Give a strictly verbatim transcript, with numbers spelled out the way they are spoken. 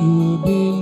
to be